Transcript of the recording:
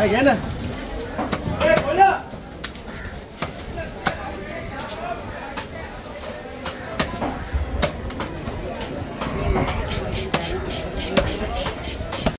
Hey, Anna. Hey, Paula.